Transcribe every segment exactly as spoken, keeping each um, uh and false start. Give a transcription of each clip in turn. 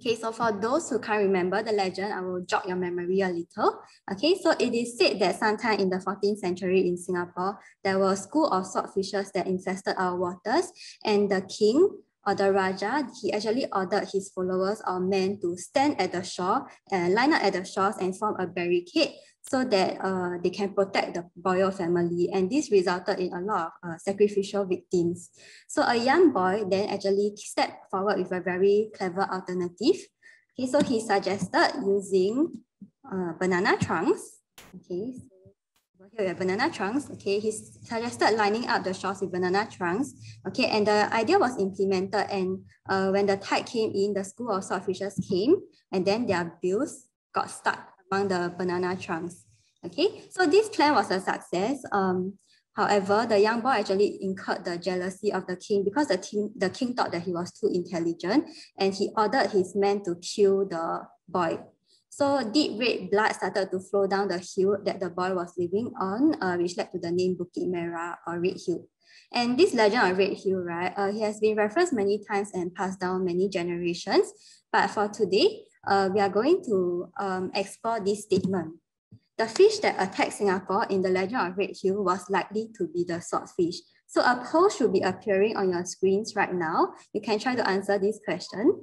Okay, so for those who can't remember the legend, I will jog your memory a little. Okay, so it is said that sometime in the fourteenth century in Singapore, there were a school of swordfishes that infested our waters, and the king or the Raja, he actually ordered his followers or men to stand at the shore and line up at the shores and form a barricade so that uh, they can protect the royal family. And this resulted in a lot of uh, sacrificial victims. So a young boy then actually stepped forward with a very clever alternative. Okay, so he suggested using uh, banana trunks. Okay, so here we have banana trunks. Okay, he suggested lining up the shores with banana trunks. Okay, and the idea was implemented. And uh, when the tide came in, the school of swordfishes came, and then their bills got stuck among the banana trunks. Okay, so this plan was a success. Um, however, the young boy actually incurred the jealousy of the king because the king the king thought that he was too intelligent, and he ordered his men to kill the boy. So deep red blood started to flow down the hill that the boy was living on, uh, which led to the name Bukit Merah or Red Hill. And this legend of Red Hill, right, uh, he has been referenced many times and passed down many generations. But for today, uh, we are going to um, explore this statement. The fish that attacked Singapore in the legend of Red Hill was likely to be the swordfish. So a poll should be appearing on your screens right now. You can try to answer this question.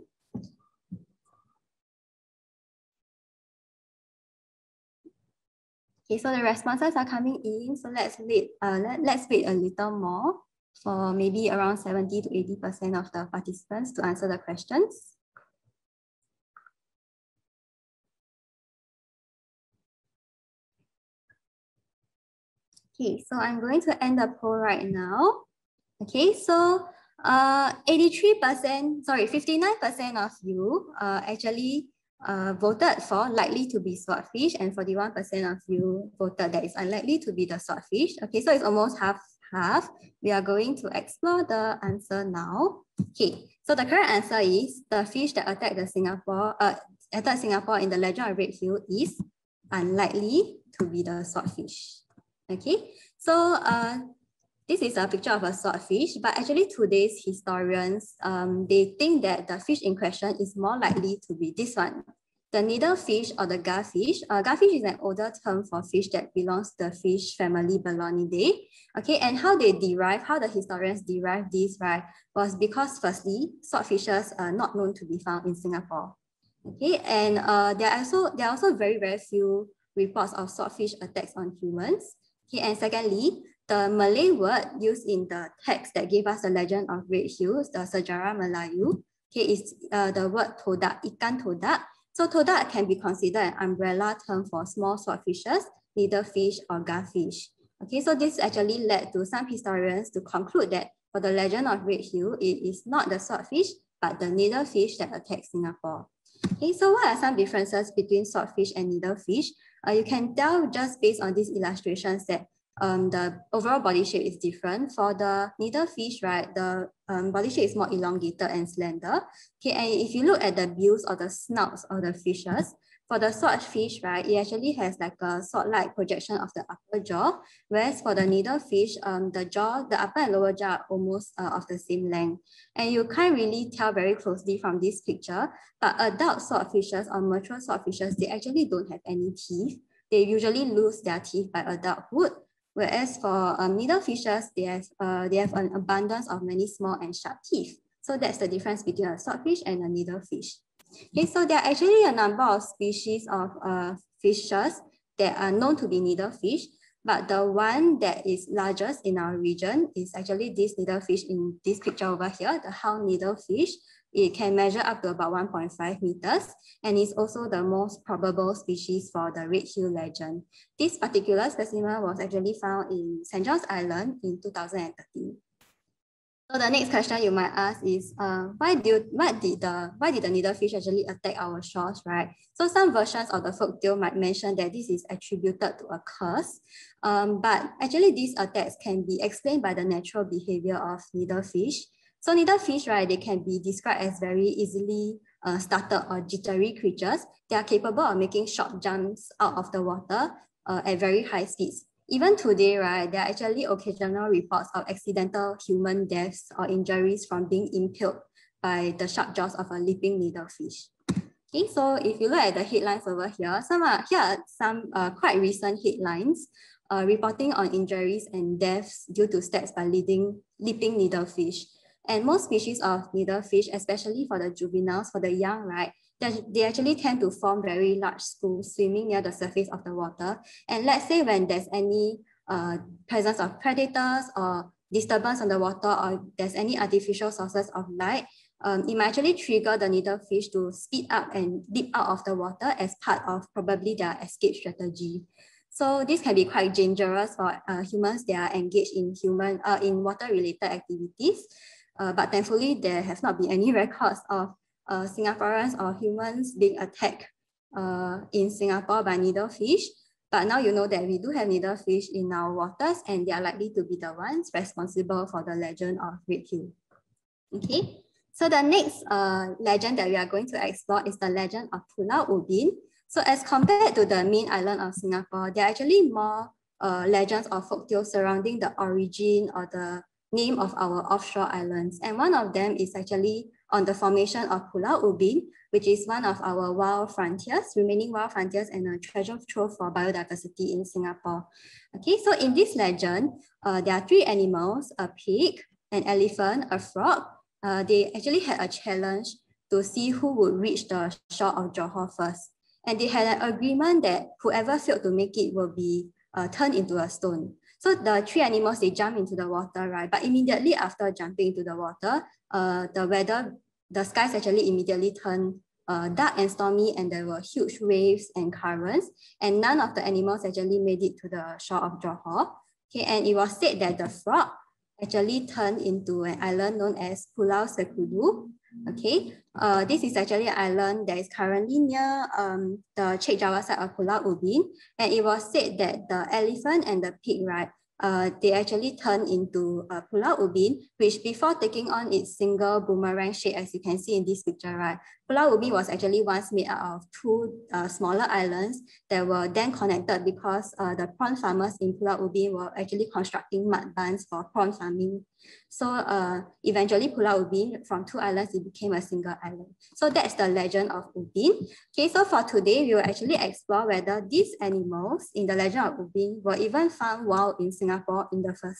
Okay, so the responses are coming in. So let's wait, uh, let, let's wait a little more for maybe around seventy to eighty percent of the participants to answer the questions. Okay, so I'm going to end the poll right now. Okay, so uh, eighty-three percent, sorry, fifty-nine percent of you uh, actually Uh, voted for likely to be swordfish, and forty-one percent of you voted that it's unlikely to be the swordfish. Okay, so it's almost half half. We are going to explore the answer now. Okay, so the correct answer is the fish that attacked the Singapore uh, attacked Singapore in the legend of Red Hill is unlikely to be the swordfish. Okay, so uh, this is a picture of a swordfish, but actually today's historians, um, they think that the fish in question is more likely to be this one, the needlefish or the garfish. Uh, garfish is an older term for fish that belongs to the fish family Belonidae. Okay, and how they derive, how the historians derived this, right, was because firstly, swordfishes are not known to be found in Singapore. Okay, and uh, there are also there are also very very few reports of swordfish attacks on humans. Okay, and secondly, the Malay word used in the text that gave us the legend of Red Hill, the Sejarah Melayu, okay, is uh, the word todak, ikan todak. So todak can be considered an umbrella term for small swordfishes, needlefish or garfish. Okay, so this actually led to some historians to conclude that for the legend of Red Hill, it is not the swordfish, but the needlefish that attacks Singapore. Okay, so what are some differences between swordfish and needlefish? Uh, you can tell just based on these illustrations that Um, the overall body shape is different. For the needlefish, right, the um, body shape is more elongated and slender. Okay, and if you look at the bills or the snouts of the fishes, for the swordfish, right, it actually has like a sword-like projection of the upper jaw, whereas for the needlefish, um, the jaw, the upper and lower jaw are almost uh, of the same length. And you can't really tell very closely from this picture, but adult swordfishes or mature swordfishes, they actually don't have any teeth. They usually lose their teeth by adulthood. Whereas for um, needlefishes, they have, uh, they have an abundance of many small and sharp teeth. So that's the difference between a swordfish and a needlefish. Okay, so there are actually a number of species of uh, fishes that are known to be needlefish, but the one that is largest in our region is actually this needlefish in this picture over here, the hound needlefish. It can measure up to about one point five meters and is also the most probable species for the Red Hill legend. This particular specimen was actually found in Saint John's Island in two thousand thirteen. So the next question you might ask is, uh, why did what did the why did the needlefish actually attack our shores, right? So some versions of the folktale might mention that this is attributed to a curse, um, but actually these attacks can be explained by the natural behavior of needlefish. So needlefish, right, they can be described as very easily uh, startled or jittery creatures. They are capable of making short jumps out of the water uh, at very high speeds. Even today, right, there are actually occasional reports of accidental human deaths or injuries from being impaled by the sharp jaws of a leaping needlefish. Okay, so if you look at the headlines over here, some are, here are some uh, quite recent headlines uh, reporting on injuries and deaths due to stabs by leading, leaping needlefish. And most species of needlefish, especially for the juveniles, for the young, right, they actually tend to form very large schools swimming near the surface of the water. And let's say when there's any uh, presence of predators or disturbance on the water, or there's any artificial sources of light, um, it might actually trigger the needlefish to speed up and dip out of the water as part of probably their escape strategy. So this can be quite dangerous for uh, humans that are engaged in human uh, in water-related activities. Uh, but thankfully, there have not been any records of Uh, Singaporeans or humans being attacked uh, in Singapore by needlefish. But now you know that we do have needlefish in our waters, and they are likely to be the ones responsible for the legend of Red Hill. Okay, so the next uh, legend that we are going to explore is the legend of Pulau Ubin. So as compared to the main island of Singapore, there are actually more uh, legends or folktales surrounding the origin or the name of our offshore islands. And one of them is actually on the formation of Pulau Ubin, which is one of our wild frontiers, remaining wild frontiers and a treasure trove for biodiversity in Singapore. Okay, so in this legend, uh, there are three animals, a pig, an elephant, a frog. Uh, they actually had a challenge to see who would reach the shore of Johor first. And they had an agreement that whoever failed to make it will be uh, turned into a stone. So the three animals, they jump into the water, right? But immediately after jumping into the water, uh, the weather, the skies actually immediately turned uh, dark and stormy, and there were huge waves and currents, and none of the animals actually made it to the shore of Johor. Okay, and it was said that the frog actually turned into an island known as Pulau Sekudu. Okay, uh, this is actually an island that is currently near um, the Chek Jawa side of Pulau Ubin, and it was said that the elephant and the pig, right, uh, they actually turned into uh, Pulau Ubin, which before taking on its single boomerang shape, as you can see in this picture, right, Pulau Ubin was actually once made out of two uh, smaller islands that were then connected because uh, the prawn farmers in Pulau Ubin were actually constructing mud barns for prawn farming. So uh, eventually Pulau Ubin, from two islands, it became a single island. So that's the legend of Ubin. Okay, so for today, we will actually explore whether these animals in the legend of Ubin were even found wild in Singapore in the first.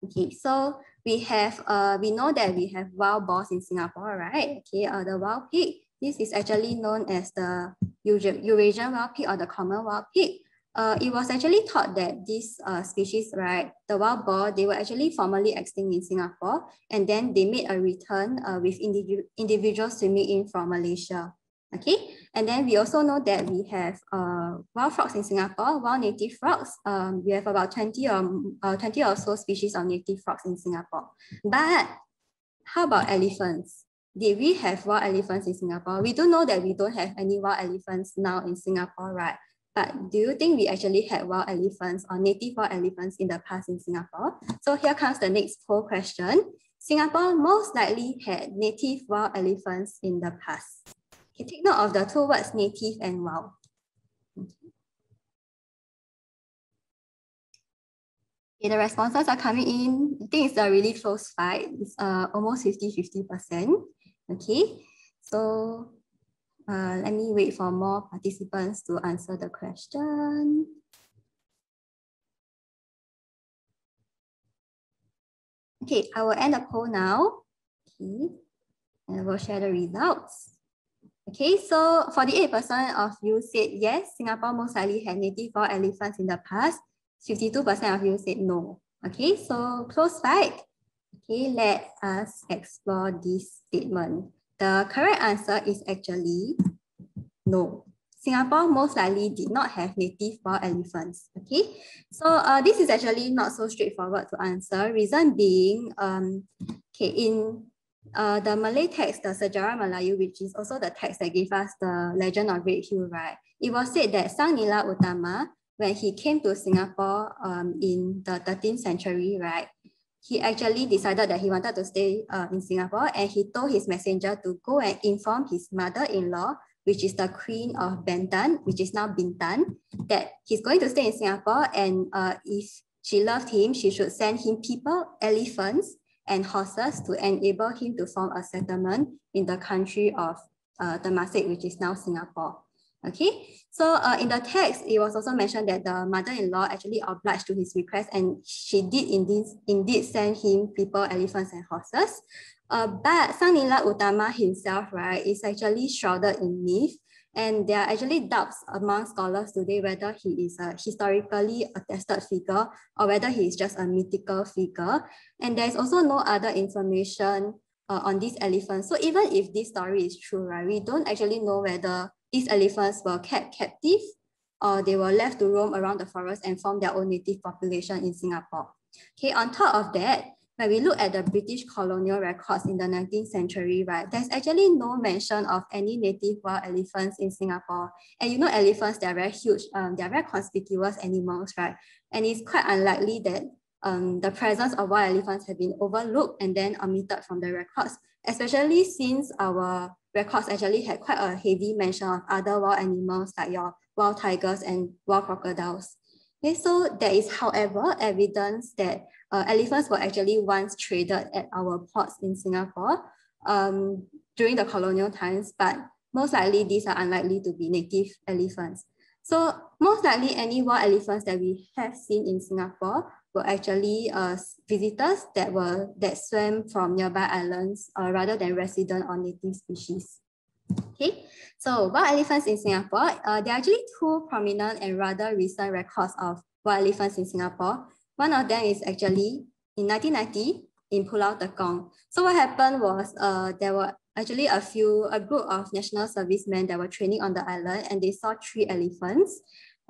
Okay, so we have, uh, we know that we have wild boars in Singapore, right? Okay, uh, the wild pig, this is actually known as the Eurasian wild pig or the common wild pig. Uh, it was actually thought that this uh, species, right, the wild boar, they were actually formerly extinct in Singapore, and then they made a return uh, with individu individuals swimming in from Malaysia. Okay, and then we also know that we have uh, wild frogs in Singapore, wild native frogs. Um, we have about twenty or, uh, twenty or so species of native frogs in Singapore. But how about elephants? Did we have wild elephants in Singapore? We do know that we don't have any wild elephants now in Singapore, right? But do you think we actually had wild elephants or native wild elephants in the past in Singapore? So here comes the next poll question. Singapore most likely had native wild elephants in the past. Okay, take note of the two words native and wild. Okay, the responses are coming in. I think it's a really close fight. It's uh, almost fifty fifty percent. Okay, so Uh, let me wait for more participants to answer the question. Okay, I will end the poll now. Okay, and I will share the results. Okay, so forty-eight percent of you said yes, Singapore most likely had native wild elephants in the past. fifty-two percent of you said no. Okay, so close fight. Okay, let us explore this statement. The correct answer is actually no. Singapore most likely did not have native wild elephants. Okay, so uh, this is actually not so straightforward to answer. Reason being, um, okay, in uh, the Malay text, the Sejarah Melayu, which is also the text that gave us the legend of Red Hill, right? It was said that Sang Nila Utama, when he came to Singapore um, in the thirteenth century, right, he actually decided that he wanted to stay uh, in Singapore, and he told his messenger to go and inform his mother-in-law, which is the queen of Bantan, which is now Bintan, that he's going to stay in Singapore, and uh, if she loved him, she should send him people, elephants, and horses to enable him to form a settlement in the country of uh, Temasek, which is now Singapore. Okay, so uh, in the text, it was also mentioned that the mother-in-law actually obliged to his request, and she did indeed, indeed send him people, elephants, and horses. Uh, but Sang Nila Utama himself, right, is actually shrouded in myth, and there are actually doubts among scholars today whether he is a historically attested figure or whether he is just a mythical figure. And there's also no other information uh, on these elephants. So even if this story is true, right, we don't actually know whether these elephants were kept captive or they were left to roam around the forest and form their own native population in Singapore. Okay, on top of that, when we look at the British colonial records in the nineteenth century, right, there's actually no mention of any native wild elephants in Singapore. And you know, elephants, they're very huge, um, they're very conspicuous animals, right? And it's quite unlikely that um, the presence of wild elephants have been overlooked and then omitted from the records, especially since our records actually had quite a heavy mention of other wild animals like your wild tigers and wild crocodiles. Okay, so there is, however, evidence that uh, elephants were actually once traded at our ports in Singapore um, during the colonial times, but most likely these are unlikely to be native elephants. So most likely any wild elephants that we have seen in Singapore were actually uh, visitors that were that swam from nearby islands uh, rather than resident or native species. Okay, so wild elephants in Singapore, uh, there are actually two prominent and rather recent records of wild elephants in Singapore. One of them is actually in nineteen ninety in Pulau Tekong. So what happened was uh, there were actually a few, a group of national servicemen that were training on the island, and they saw three elephants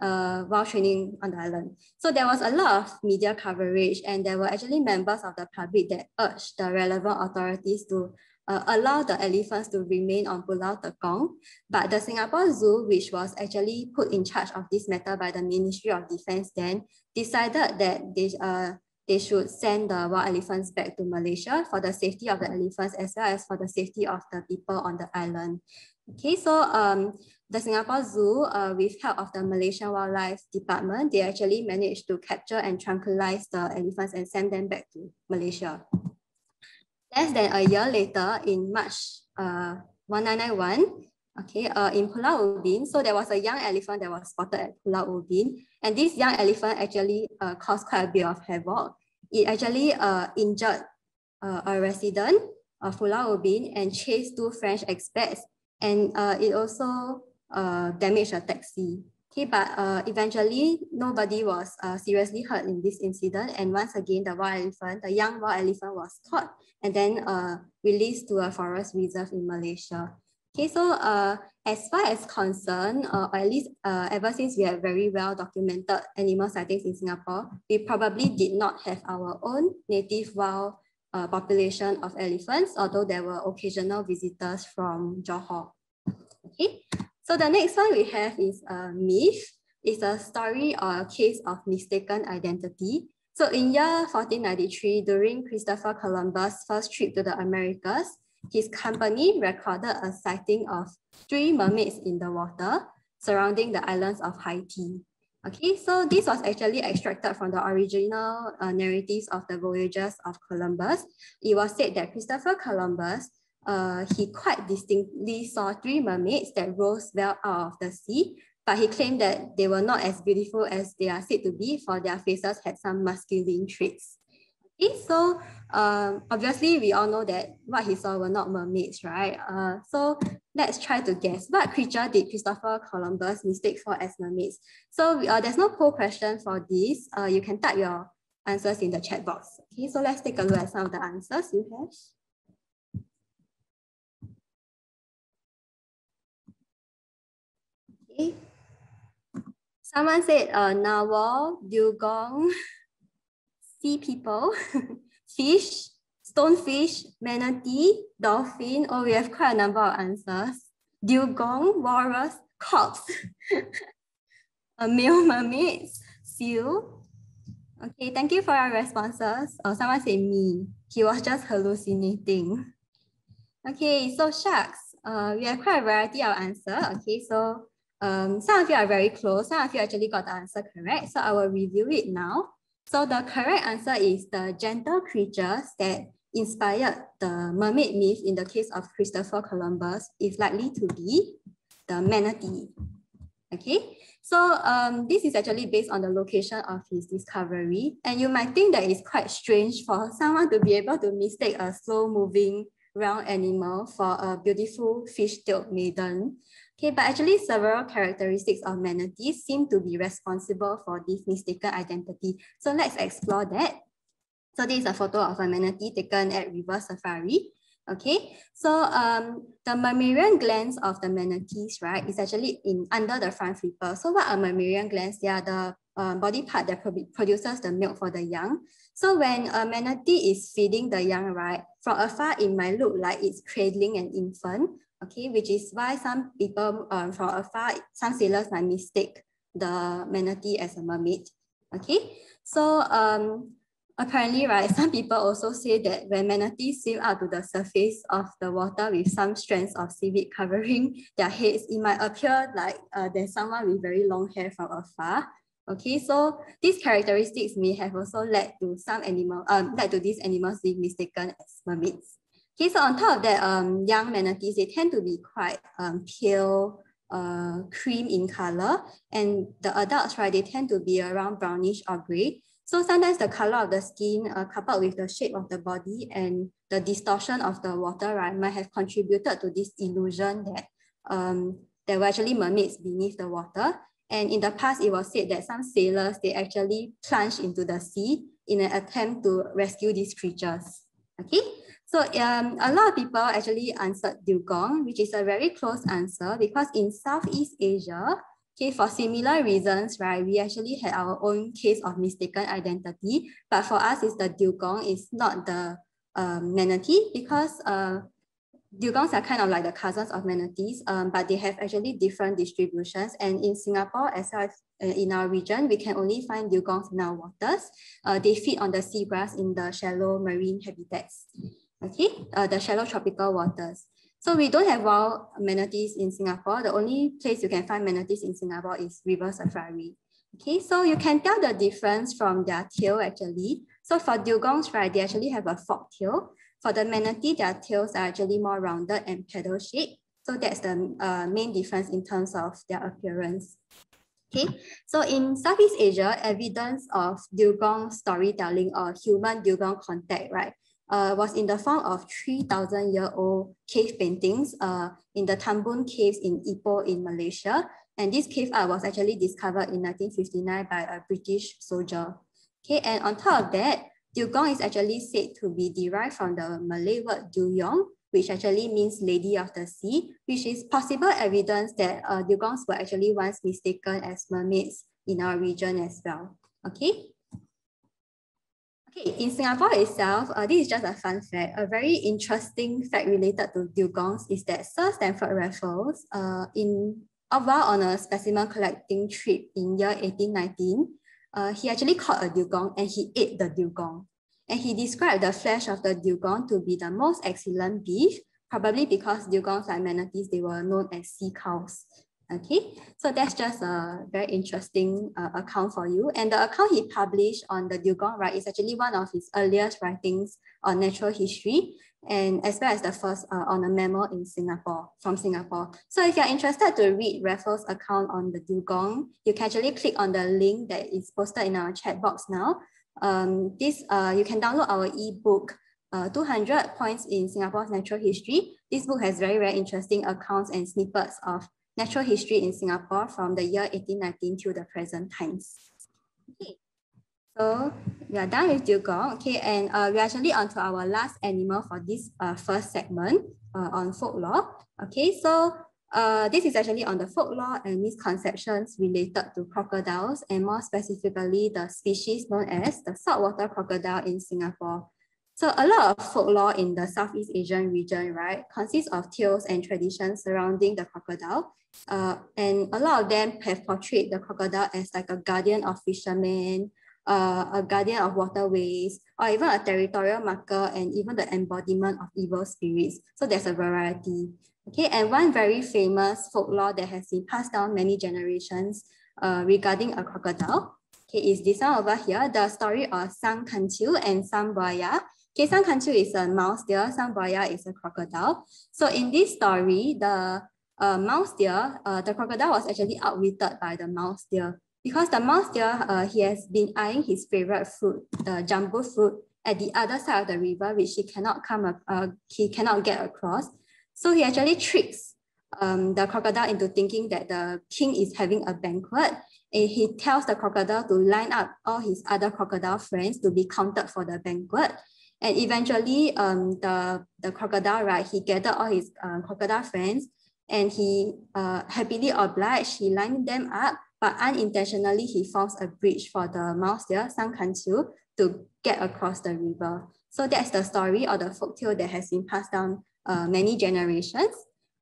uh, while training on the island. So there was a lot of media coverage, and there were actually members of the public that urged the relevant authorities to Uh, allow the elephants to remain on Pulau Tekong, but the Singapore Zoo, which was actually put in charge of this matter by the Ministry of Defence then, decided that they, uh, they should send the wild elephants back to Malaysia for the safety of the elephants as well as for the safety of the people on the island. Okay, so um, the Singapore Zoo, uh, with help of the Malaysian Wildlife Department, they actually managed to capture and tranquilise the elephants and send them back to Malaysia. Less than a year later, in March uh, nineteen ninety-one, okay, uh, in Pulau Ubin, so there was a young elephant that was spotted at Pulau Ubin, and this young elephant actually uh, caused quite a bit of havoc. It actually uh, injured uh, a resident of Pulau Ubin and chased two French expats, and uh, it also uh, damaged a taxi. Okay, but uh, eventually, nobody was uh, seriously hurt in this incident. And once again, the wild elephant, the young wild elephant was caught and then uh, released to a forest reserve in Malaysia. Okay, so uh, as far as concerned, uh, or at least uh, ever since we have very well documented animal sightings in Singapore, we probably did not have our own native wild uh, population of elephants, although there were occasional visitors from Johor. Okay. So the next one we have is a myth. It's a story or a case of mistaken identity. So in year fourteen ninety-three, during Christopher Columbus' first trip to the Americas, his company recorded a sighting of three mermaids in the water surrounding the islands of Haiti. Okay, so this was actually extracted from the original uh, narratives of the voyages of Columbus. It was said that Christopher Columbus Uh, he quite distinctly saw three mermaids that rose well out of the sea, but he claimed that they were not as beautiful as they are said to be, for their faces had some masculine traits. Okay, so um, obviously we all know that what he saw were not mermaids, right? Uh, so let's try to guess, what creature did Christopher Columbus mistake for as mermaids? So uh, there's no poll question for this. Uh, you can type your answers in the chat box. Okay, so let's take a look at some of the answers you have. Someone said uh, narwhal, dugong, sea people, fish, stonefish, manatee, dolphin. Oh, we have quite a number of answers. Dugong, walrus, corpse, uh, male mermaids, seal. Okay, thank you for your responses. Oh, someone said me. He was just hallucinating. Okay, so sharks. Uh, we have quite a variety of answers. Okay, so Um, some of you are very close, some of you actually got the answer correct, so I will review it now. So the correct answer is the gentle creatures that inspired the mermaid myth in the case of Christopher Columbus is likely to be the manatee. Okay, so um, this is actually based on the location of his discovery. And you might think that it's quite strange for someone to be able to mistake a slow-moving round animal for a beautiful fish-tailed maiden. Okay, but actually several characteristics of manatees seem to be responsible for this mistaken identity. So let's explore that. So this is a photo of a manatee taken at River Safari. Okay, so um, the mammalian glands of the manatees, right, is actually in under the front flipper. So what are mammalian glands? They are the uh, body part that pro produces the milk for the young. So when a manatee is feeding the young, right, from afar it might look like it's cradling an infant. Okay, which is why some people um, from afar, some sailors might mistake the manatee as a mermaid. Okay, so um. Apparently, right, some people also say that when manatees swim out to the surface of the water with some strands of seaweed covering their heads, it might appear like uh, there's someone with very long hair from afar. Okay, so these characteristics may have also led to some animal, um, led to these animals being mistaken as mermaids. Okay, so on top of that, um, young manatees, they tend to be quite um, pale, uh, cream in color, and the adults, right, they tend to be around brownish or gray. So sometimes the color of the skin uh, coupled with the shape of the body and the distortion of the water, right, might have contributed to this illusion that um, there were actually mermaids beneath the water. And in the past, it was said that some sailors, they actually plunged into the sea in an attempt to rescue these creatures. Okay, so um, a lot of people actually answered dugong, which is a very close answer because in Southeast Asia, okay, for similar reasons, right, we actually had our own case of mistaken identity, but for us, it's the dugong, it's not the um, manatee, because uh, dugongs are kind of like the cousins of manatees, um, but they have actually different distributions. And in Singapore, as well as in our region, we can only find dugongs in our waters. Uh, they feed on the seagrass in the shallow marine habitats, okay, uh, the shallow tropical waters. So we don't have wild manatees in Singapore. The only place you can find manatees in Singapore is River Safari. Okay, so you can tell the difference from their tail actually. So for dugongs, right, they actually have a forked tail. For the manatee, their tails are actually more rounded and paddle shaped. So that's the uh, main difference in terms of their appearance. Okay, so in Southeast Asia, evidence of dugong storytelling or human dugong contact, right, Uh, was in the form of three thousand year old cave paintings uh, in the Tambun Caves in Ipoh in Malaysia. And this cave art was actually discovered in nineteen fifty-nine by a British soldier. Okay, and on top of that, dugong is actually said to be derived from the Malay word Duyong, which actually means lady of the sea, which is possible evidence that uh, dugongs were actually once mistaken as mermaids in our region as well. Okay. Okay, in Singapore itself, uh, this is just a fun fact. A very interesting fact related to dugongs is that Sir Stamford Raffles, uh, in while on a specimen collecting trip in year eighteen nineteen, uh, he actually caught a dugong and he ate the dugong. And he described the flesh of the dugong to be the most excellent beef, probably because dugongs, like manatees, they were known as sea cows. Okay, so that's just a very interesting uh, account for you. And the account he published on the dugong, right, is actually one of his earliest writings on natural history, and as well as the first uh, on a mammal in Singapore, from Singapore. So if you're interested to read Raffles' account on the dugong, you can actually click on the link that is posted in our chat box now. Um, this, uh, you can download our ebook, Uh, two hundred Points in Singapore's Natural History. This book has very, very interesting accounts and snippets of natural history in Singapore from the year eighteen nineteen to the present times. Okay, so we are done with dugong. Okay, and uh, we're actually on to our last animal for this uh, first segment uh, on folklore. Okay, so uh, this is actually on the folklore and misconceptions related to crocodiles, and more specifically the species known as the saltwater crocodile in Singapore. So a lot of folklore in the Southeast Asian region, right, consists of tales and traditions surrounding the crocodile. Uh, and a lot of them have portrayed the crocodile as like a guardian of fishermen, uh, a guardian of waterways, or even a territorial marker, and even the embodiment of evil spirits. So there's a variety. Okay, and one very famous folklore that has been passed down many generations uh, regarding a crocodile, okay, is this one over here, the story of Sang Kanchu and Sang Boya, Okay, Sang Kanchu is a mouse deer, Sang Boya is a crocodile. So in this story, the uh, mouse deer, uh, the crocodile was actually outwitted by the mouse deer because the mouse deer, uh, he has been eyeing his favorite fruit, the jambu fruit, at the other side of the river, which he cannot come, up, uh, he cannot get across. So he actually tricks um, the crocodile into thinking that the king is having a banquet. And he tells the crocodile to line up all his other crocodile friends to be counted for the banquet. And eventually, um, the, the crocodile, right, he gathered all his uh, crocodile friends and he uh, happily obliged, he lined them up, but unintentionally, he forms a bridge for the mouse deer, Sang Kanchu, to get across the river. So that's the story or the folktale that has been passed down uh, many generations.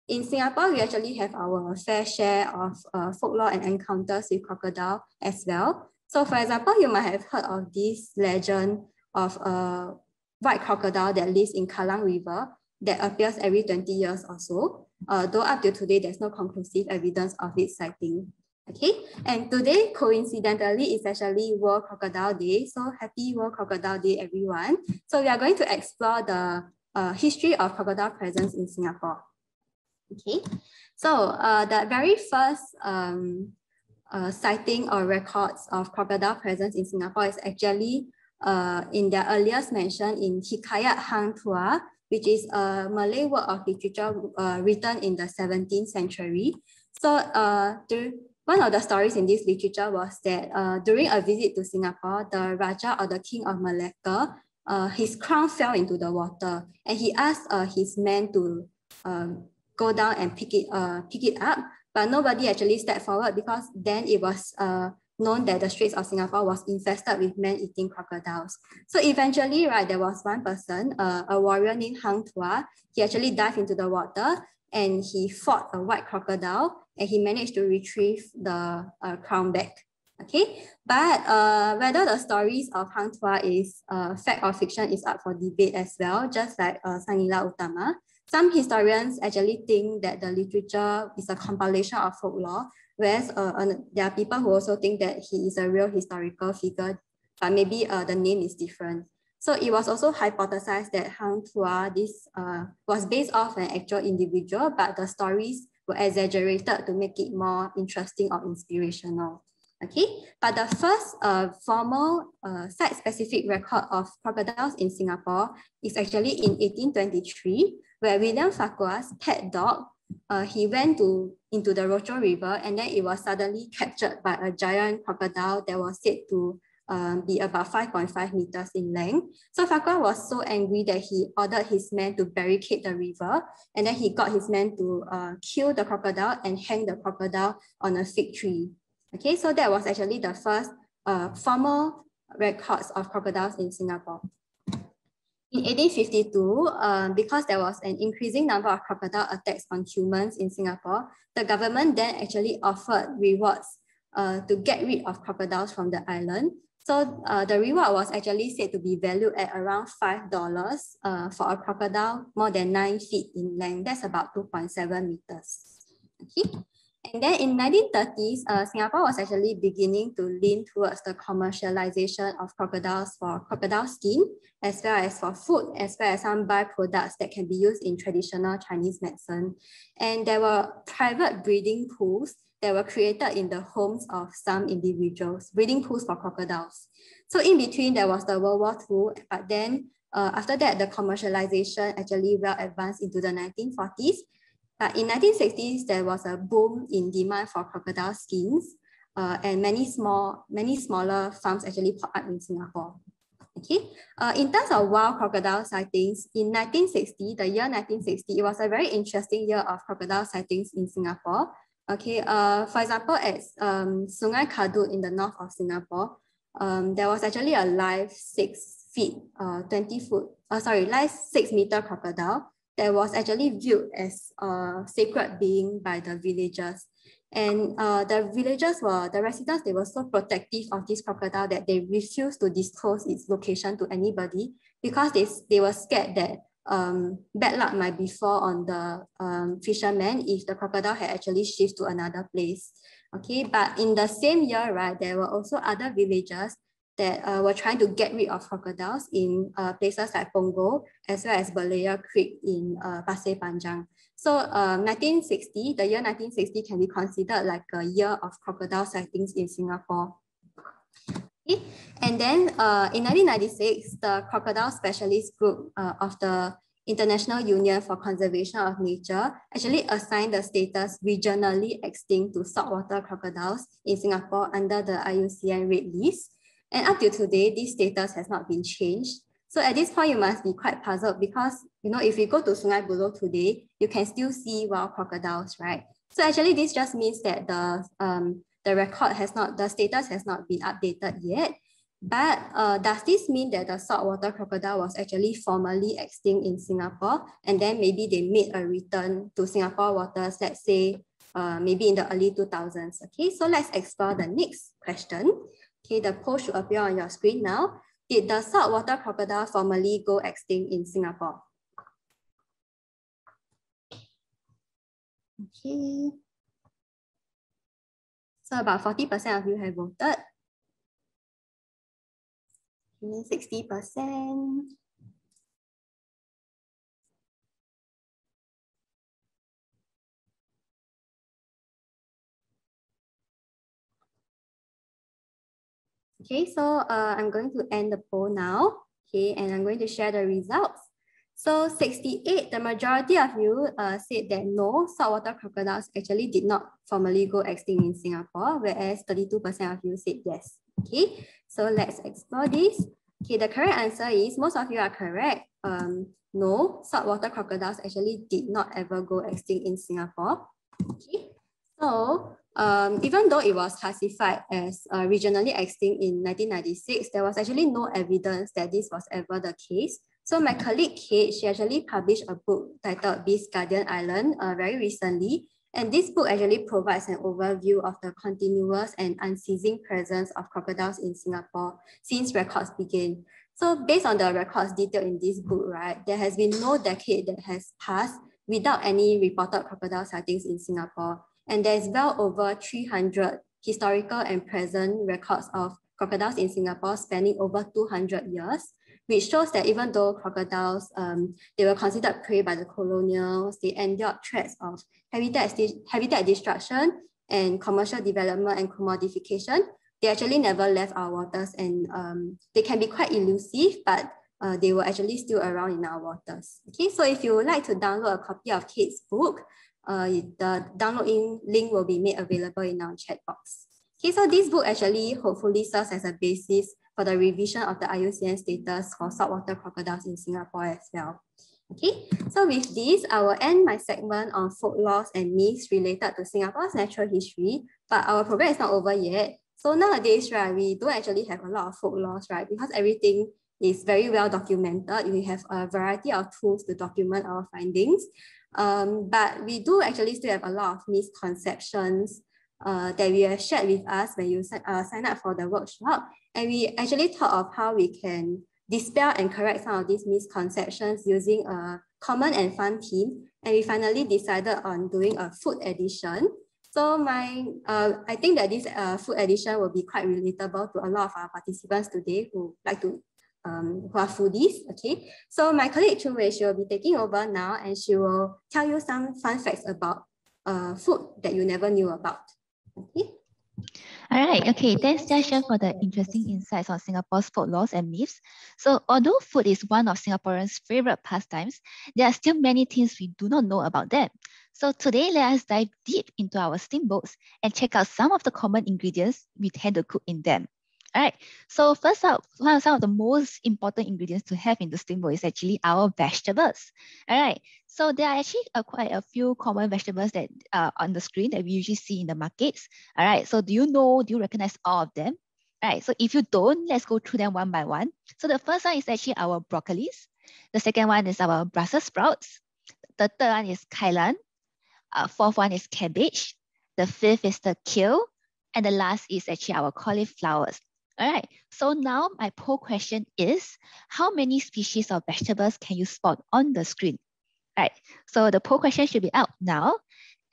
In Singapore, we actually have our fair share of uh, folklore and encounters with crocodile as well. So for example, you might have heard of this legend of a white crocodile that lives in Kalang River that appears every twenty years or so. Uh, though up to today, there's no conclusive evidence of its sighting. Okay, and today, coincidentally, is actually World Crocodile Day. So happy World Crocodile Day, everyone. So we are going to explore the uh, history of crocodile presence in Singapore. Okay, so uh, the very first um, uh, sighting or records of crocodile presence in Singapore is actually uh, in their earliest mention in Hikayat Hang Tuah, which is a Malay work of literature uh, written in the seventeenth century. So uh, through one of the stories in this literature was that uh, during a visit to Singapore, the Raja or the King of Malacca, uh, his crown fell into the water and he asked uh, his men to um, go down and pick it, uh, pick it up, but nobody actually stepped forward because then it was uh, known that the Straits of Singapore was infested with man-eating crocodiles. So eventually, right, there was one person, uh, a warrior named Hang Tuah. He actually dived into the water and he fought a white crocodile and he managed to retrieve the uh, crown back, okay? But uh, whether the stories of Hang Tuah is uh, fact or fiction is up for debate as well, just like uh, Sang Nila Utama. Some historians actually think that the literature is a compilation of folklore, whereas uh, uh, there are people who also think that he is a real historical figure, but maybe uh, the name is different. So it was also hypothesized that Hang Tuah this, uh, was based off an actual individual, but the stories were exaggerated to make it more interesting or inspirational. Okay, but the first uh, formal uh, site-specific record of crocodiles in Singapore is actually in eighteen twenty-three, where William Farquhar's pet dog, uh, he went to, into the Rocho River and then it was suddenly captured by a giant crocodile that was said to Um, be about five point five meters in length. So Farquhar was so angry that he ordered his men to barricade the river, and then he got his men to uh, kill the crocodile and hang the crocodile on a fig tree. Okay, so that was actually the first uh, formal records of crocodiles in Singapore. In eighteen fifty-two, um, because there was an increasing number of crocodile attacks on humans in Singapore, the government then actually offered rewards uh, to get rid of crocodiles from the island. So uh, the reward was actually said to be valued at around five dollars uh, for a crocodile more than nine feet in length. That's about two point seven meters. Okay. And then in nineteen thirties, uh, Singapore was actually beginning to lean towards the commercialization of crocodiles for crocodile skin, as well as for food, as well as some byproducts that can be used in traditional Chinese medicine. And there were private breeding pools that were created in the homes of some individuals, breeding pools for crocodiles. So in between, there was the World War Two, but then uh, after that, the commercialization actually well advanced into the nineteen forties. But in nineteen sixties, there was a boom in demand for crocodile skins, uh, and many small, many smaller farms actually popped up in Singapore. Okay, uh, in terms of wild crocodile sightings, in nineteen sixty, the year nineteen sixty, it was a very interesting year of crocodile sightings in Singapore. Okay, uh, for example, at um, Sungai Kadut in the north of Singapore, um, there was actually a live six feet, uh, twenty foot, uh, sorry, live six meter crocodile that was actually viewed as a sacred being by the villagers. And uh, the villagers were, the residents, they were so protective of this crocodile that they refused to disclose its location to anybody because they, they were scared that Um, bad luck might befall on the um, fishermen if the crocodile had actually shifted to another place. Okay, but in the same year, right, there were also other villagers that uh, were trying to get rid of crocodiles in uh, places like Punggol, as well as Berlayer Creek in uh, Pasir Panjang. So uh, nineteen sixty, the year nineteen sixty can be considered like a year of crocodile sightings in Singapore. Okay. And then uh, in nineteen ninety-six, the crocodile specialist group uh, of the International Union for Conservation of Nature actually assigned the status regionally extinct to saltwater crocodiles in Singapore under the I U C N Red List. And up to today, this status has not been changed. So at this point, you must be quite puzzled because, you know, if you go to Sungai Buloh today, you can still see wild crocodiles, right? So actually, this just means that the, um, the record has not, the status has not been updated yet. But uh, does this mean that the saltwater crocodile was actually formally extinct in Singapore? And then maybe they made a return to Singapore waters, let's say, uh, maybe in the early two thousands. Okay, so let's explore the next question. Okay, the poll should appear on your screen now. Did the saltwater crocodile formally go extinct in Singapore? Okay. So about forty percent of you have voted. sixty percent. Okay, so uh, I'm going to end the poll now. Okay, and I'm going to share the results. So sixty-eight, the majority of you uh, said that no, saltwater crocodiles actually did not formally go extinct in Singapore, whereas thirty-two percent of you said yes. Okay, so let's explore this. Okay, the correct answer is, most of you are correct. Um, no, saltwater crocodiles actually did not ever go extinct in Singapore. Okay, so Um, even though it was classified as uh, regionally extinct in nineteen ninety-six, there was actually no evidence that this was ever the case. So my colleague Kate, she actually published a book titled Beast Guardian Island uh, very recently. And this book actually provides an overview of the continuous and unceasing presence of crocodiles in Singapore since records began. So based on the records detailed in this book, right, there has been no decade that has passed without any reported crocodile sightings in Singapore. And there's well over three hundred historical and present records of crocodiles in Singapore spanning over two hundred years, which shows that even though crocodiles, um, they were considered prey by the colonials, they endured threats of habitat, habitat destruction and commercial development and commodification, they actually never left our waters, and um, they can be quite elusive, but Uh, they were actually still around in our waters. Okay, so if you would like to download a copy of Kate's book, uh, the downloading link will be made available in our chat box. Okay, so this book actually hopefully serves as a basis for the revision of the I U C N status for saltwater crocodiles in Singapore as well. Okay, so with this, I will end my segment on folklores and myths related to Singapore's natural history, but our program is not over yet. So nowadays, right, we don't actually have a lot of folklores, right, because everything is very well documented. We have a variety of tools to document our findings, um, but we do actually still have a lot of misconceptions uh, that we have shared with us when you uh, sign up for the workshop. And we actually thought of how we can dispel and correct some of these misconceptions using a common and fun theme. And we finally decided on doing a food edition. So my, uh, I think that this uh, food edition will be quite relatable to a lot of our participants today who like to Um, who are foodies, okay? So my colleague Chu Wei, she will be taking over now, and she will tell you some fun facts about uh, food that you never knew about, okay? All right, okay, thanks Jasha for the interesting insights on Singapore's folklores and myths. So although food is one of Singaporeans' favorite pastimes, there are still many things we do not know about them. So today, let us dive deep into our steamboats and check out some of the common ingredients we tend to cook in them. All right, so first up, one of some of the most important ingredients to have in the steamboat is actually our vegetables. All right, so there are actually a, quite a few common vegetables that are on the screen that we usually see in the markets. All right, so do you know, do you recognize all of them? All right, so if you don't, let's go through them one by one. So the first one is actually our broccolis. The second one is our Brussels sprouts. The third one is kai lan. Uh, fourth one is cabbage. The fifth is the kale. And the last is actually our cauliflowers. All right, so now my poll question is, how many species of vegetables can you spot on the screen? All right, so the poll question should be out now.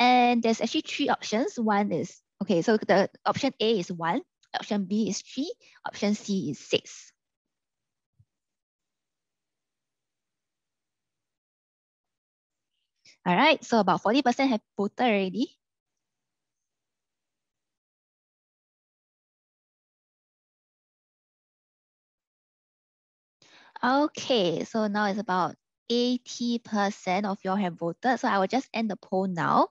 And there's actually three options. One is, okay, so the option A is one. Option B is three, option C is six. All right, so about forty percent have voted already. Okay, so now it's about eighty percent of y'all have voted. So I will just end the poll now.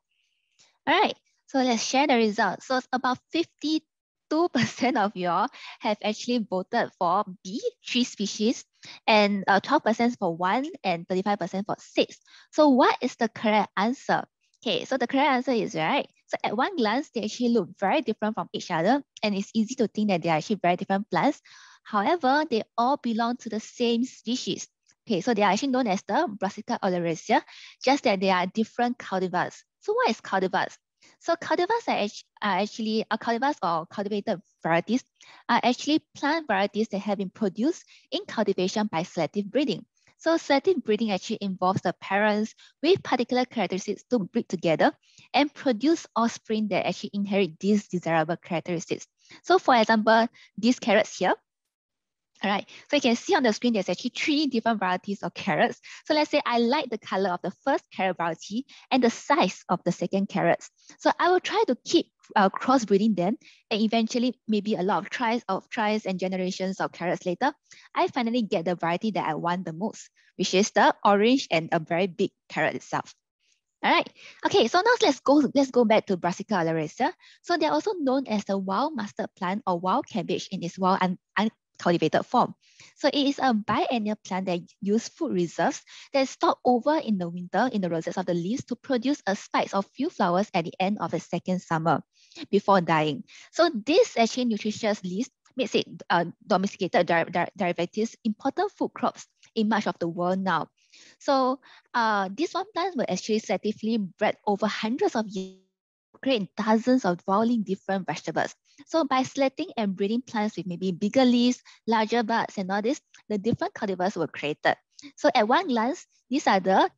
All right, so let's share the results. So it's about fifty-two percent of y'all have actually voted for B, three species, and uh, twelve percent for one and thirty-five percent for six. So what is the correct answer? Okay, so the correct answer is, right, so at one glance, they actually look very different from each other, and it's easy to think that they are actually very different plants. However, they all belong to the same species. Okay, so they are actually known as the Brassica oleracea, just that they are different cultivars. So what is cultivars? So cultivars are actually, are cultivars or cultivated varieties are actually plant varieties that have been produced in cultivation by selective breeding. So selective breeding actually involves the parents with particular characteristics to breed together and produce offspring that actually inherit these desirable characteristics. So for example, these carrots here, all right, so you can see on the screen, there's actually three different varieties of carrots. So let's say I like the color of the first carrot variety and the size of the second carrots. So I will try to keep uh, crossbreeding them, and eventually maybe a lot of tries of tries and generations of carrots later, I finally get the variety that I want the most, which is the orange and a very big carrot itself. All right. Okay, so now let's go, let's go back to Brassica oleracea. So they're also known as the wild mustard plant or wild cabbage in its wild and cultivated form. So it is a biennial plant that uses food reserves that is stored over in the winter in the rosettes of the leaves to produce a spike of few flowers at the end of the second summer before dying. So this actually nutritious leaves makes it uh, domesticated der der derivatives, important food crops in much of the world now. So uh, these one plants were actually selectively bred over hundreds of years, create dozens of wildly different vegetables. So by selecting and breeding plants with maybe bigger leaves, larger buds, and all this, the different cultivars were created. So at one glance, these are the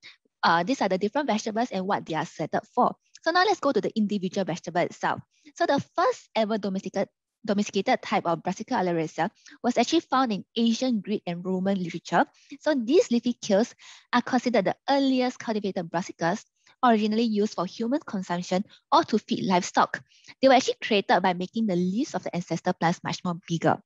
uh, these are the different vegetables and what they are selected for. So now let's go to the individual vegetable itself. So the first ever domesticated domesticated type of Brassica oleracea was actually found in ancient Greek and Roman literature. So these leafy kales are considered the earliest cultivated brassicas, originally used for human consumption or to feed livestock. They were actually created by making the leaves of the ancestor plants much more bigger.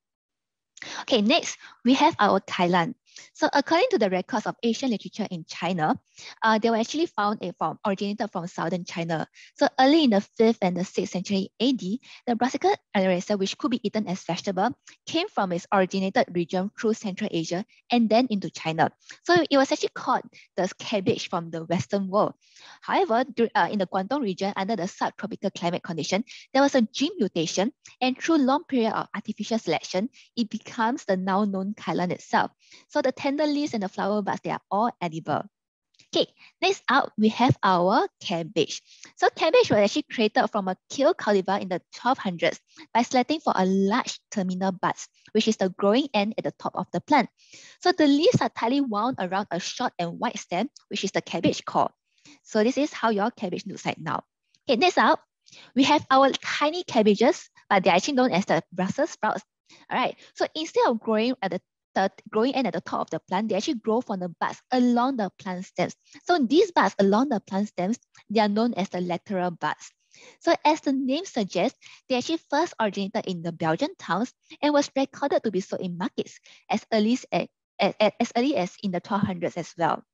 Okay, next, we have our Thailand. So according to the records of Asian literature in China, uh, they were actually found a form originated from southern China. So early in the fifth and the sixth century A D, the Brassica oleracea, which could be eaten as vegetable, came from its originated region through Central Asia and then into China. So it was actually called the cabbage from the Western world. However, uh, in the Guangdong region, under the subtropical climate condition, there was a gene mutation, and through long period of artificial selection, it becomes the now known Thailand itself. So the The tender leaves and the flower buds, they are all edible. Okay, next up, we have our cabbage. So cabbage was actually created from a kale cultivar in the twelve hundreds by selecting for a large terminal bud, which is the growing end at the top of the plant. So the leaves are tightly wound around a short and wide stem, which is the cabbage core. So this is how your cabbage looks like now. Okay, next up, we have our tiny cabbages, but they're actually known as the Brussels sprouts. All right, so instead of growing at the the growing end at the top of the plant, they actually grow from the buds along the plant stems. So these buds along the plant stems, they are known as the lateral buds. So as the name suggests, they actually first originated in the Belgian towns and was recorded to be sold in markets as early as, as, as, early as in the twelve hundreds as well.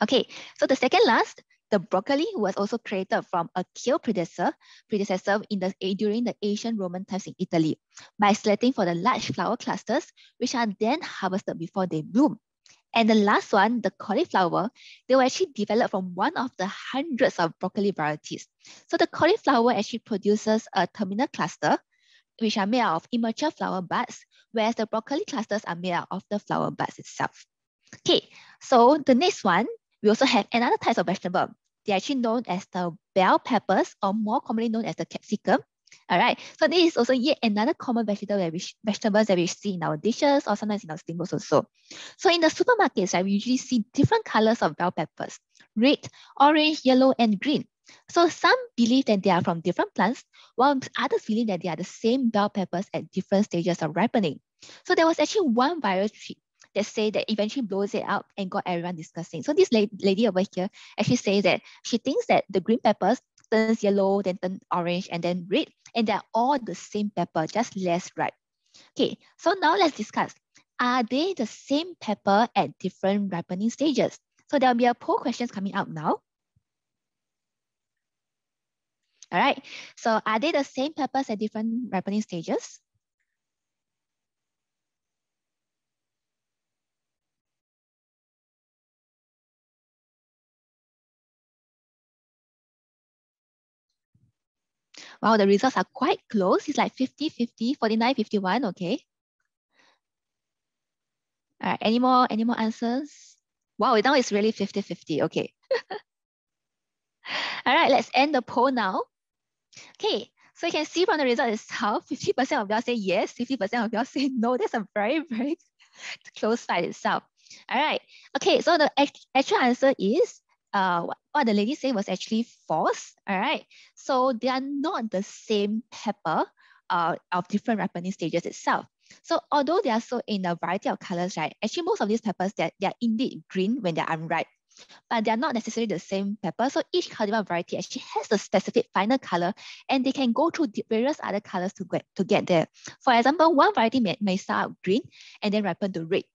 Okay, so the second last, the broccoli was also created from a kale predecessor, predecessor in the, during the ancient Roman times in Italy by selecting for the large flower clusters, which are then harvested before they bloom. And the last one, the cauliflower, they were actually developed from one of the hundreds of broccoli varieties. So the cauliflower actually produces a terminal cluster, which are made out of immature flower buds, whereas the broccoli clusters are made out of the flower buds itself. Okay, so the next one, we also have another type of vegetable. They're actually known as the bell peppers, or more commonly known as the capsicum. All right, so this is also yet another common vegetable that we, vegetables that we see in our dishes or sometimes in our steamboats also. So in the supermarkets, right, we usually see different colors of bell peppers, red, orange, yellow, and green. So some believe that they are from different plants, while others believe that they are the same bell peppers at different stages of ripening. So there was actually one viral tweet that said that eventually blows it out and got everyone discussing. So this lady over here actually says that she thinks that the green peppers turns yellow, then turn orange, and then red, and they're all the same pepper, just less ripe. Okay, so now let's discuss, are they the same pepper at different ripening stages? So there'll be a poll questions coming out now. All right, so are they the same peppers at different ripening stages? Wow, the results are quite close. It's like fifty fifty, forty-nine fifty-one, okay. All right, any more, any more answers? Wow, now it's really fifty fifty, okay. All right, let's end the poll now. Okay, so you can see from the result itself, fifty percent of y'all say yes, fifty percent of y'all say no. That's a very, very close fight itself. All right, okay, so the actual answer is, Uh, what the lady said was actually false, all right? So they are not the same pepper uh, of different ripening stages itself. So although they are so in a variety of colors, right? Actually, most of these peppers, they are, they are indeed green when they are unripe, but they are not necessarily the same pepper. So each cultivar variety actually has a specific final color, and they can go through various other colors to get, to get there. For example, one variety may, may start out green and then ripen to red,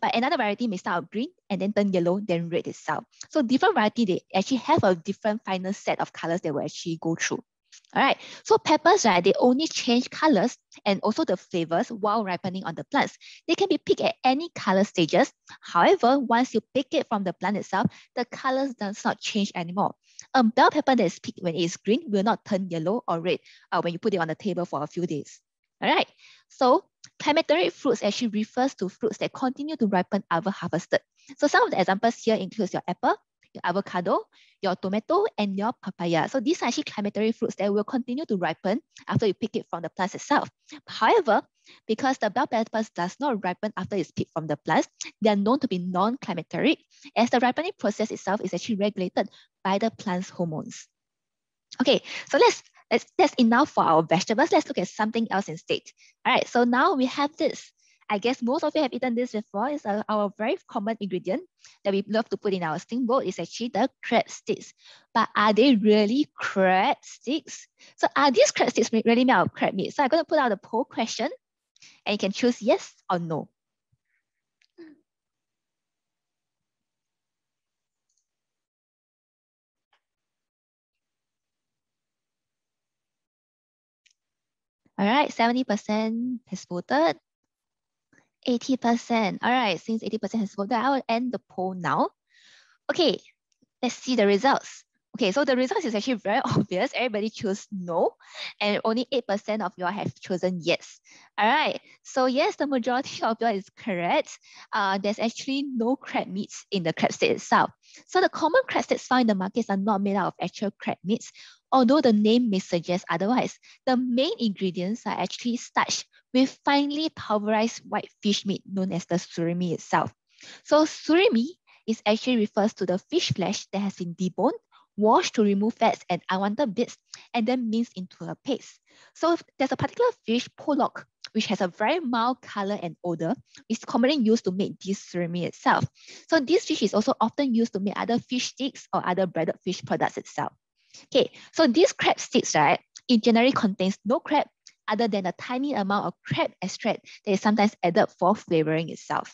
but another variety may start out green and then turn yellow, then red itself. So different variety, they actually have a different final set of colors they will actually go through. All right, so peppers, right, they only change colors and also the flavors while ripening on the plants. They can be picked at any color stages. However, once you pick it from the plant itself, the colors does not change anymore. A bell pepper that is picked when it is green will not turn yellow or red uh, when you put it on the table for a few days. All right, so climacteric fruits actually refers to fruits that continue to ripen after harvested. So some of the examples here includes your apple, your avocado, your tomato, and your papaya. So these are actually climacteric fruits that will continue to ripen after you pick it from the plants itself. However, because the bell peppers does not ripen after it's picked from the plants, they are known to be non-climacteric, as the ripening process itself is actually regulated by the plant's hormones. Okay, so let's That's, that's enough for our vegetables. Let's look at something else instead. All right, so now we have this. I guess most of you have eaten this before. It's a, our very common ingredient that we love to put in our steamboat. It's actually the crab sticks. But are they really crab sticks? So are these crab sticks really made out of crab meat? So I'm going to put out a poll question, and you can choose yes or no. All right, seventy percent has voted, eighty percent. All right, since eighty percent has voted, I will end the poll now. Okay, let's see the results. Okay, so the results is actually very obvious. Everybody chose no, and only eight percent of you all have chosen yes. All right, so yes, the majority of you all is correct. Uh, there's actually no crab meats in the crab stick itself. So the common crab sticks found in the markets are not made out of actual crab meats, although the name may suggest otherwise. The main ingredients are actually starch with finely pulverized white fish meat known as the surimi itself. So surimi is actually refers to the fish flesh that has been deboned, washed to remove fats and unwanted bits, and then minced into a paste. So there's a particular fish, pollock, which has a very mild color and odor. It's commonly used to make this surimi itself. So this fish is also often used to make other fish sticks or other breaded fish products itself. Okay, so these crab sticks, right, it generally contains no crab other than a tiny amount of crab extract that is sometimes added for flavoring itself.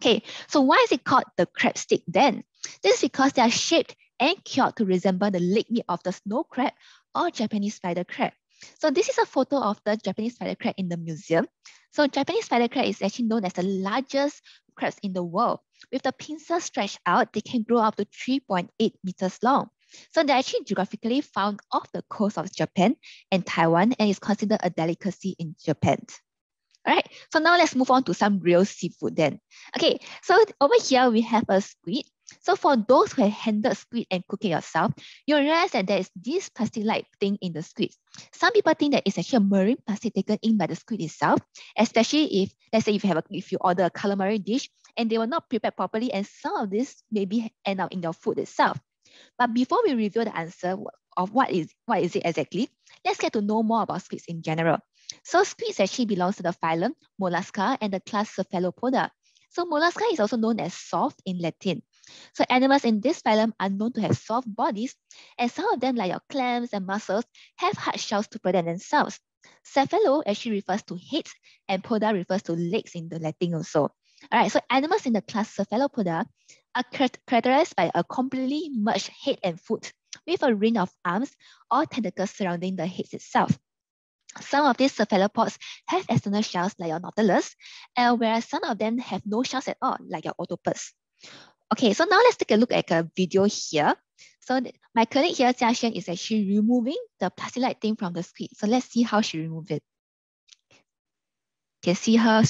Okay, so why is it called the crab stick then? This is because they are shaped and cured to resemble the leg meat of the snow crab or Japanese spider crab. So this is a photo of the Japanese spider crab in the museum. So Japanese spider crab is actually known as the largest crabs in the world. With the pincers stretched out, they can grow up to three point eight meters long. So they're actually geographically found off the coast of Japan and Taiwan, and is considered a delicacy in Japan. All right, so now let's move on to some real seafood then. Okay, so over here we have a squid. So for those who have handled squid and cook it yourself, you'll realize that there is this plastic-like thing in the squid. Some people think that it's actually a marine plastic taken in by the squid itself, especially if, let's say, if you have a, if you order a calamari dish and they were not prepared properly, and some of this maybe end up in your food itself. But before we reveal the answer of what is, what is it exactly, let's get to know more about squids in general. So squids actually belongs to the phylum Mollusca and the class Cephalopoda. So Mollusca is also known as soft in Latin. So animals in this phylum are known to have soft bodies, and some of them, like your clams and mussels, have hard shells to protect themselves. Cephalo actually refers to heads, and poda refers to legs in the Latin also. All right, so animals in the class Cephalopoda are characterized by a completely merged head and foot, with a ring of arms or tentacles surrounding the head itself. Some of these cephalopods have external shells, like your nautilus, and whereas some of them have no shells at all, like your octopus. Okay, so now let's take a look at a video here. So my colleague here, Jia Xuan, is actually removing the plastilite thing from the squid. So let's see how she removed it. You can see her